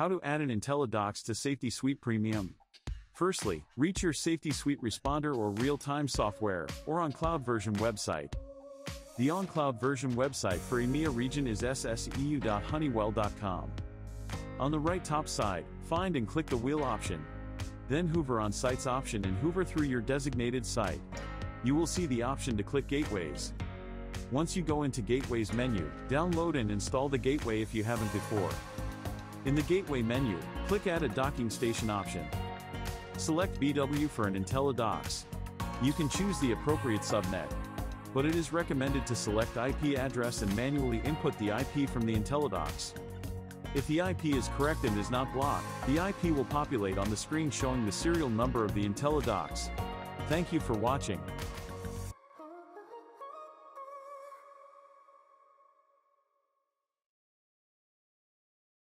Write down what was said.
How to add an IntelliDox to Safety Suite Premium. Firstly, reach your Safety Suite Responder or Real-Time software, or on-cloud version website. The on-cloud version website for EMEA region is sseu.honeywell.com. On the right top side, find and click the wheel option. Then hover on Sites option and hover through your designated site. You will see the option to click Gateways. Once you go into Gateways menu, download and install the gateway if you haven't before. In the Gateway menu, click Add a Docking Station option. Select BW for an IntelliDox. You can choose the appropriate subnet, but it is recommended to select IP address and manually input the IP from the IntelliDox. If the IP is correct and is not blocked, the IP will populate on the screen showing the serial number of the IntelliDox. Thank you for watching.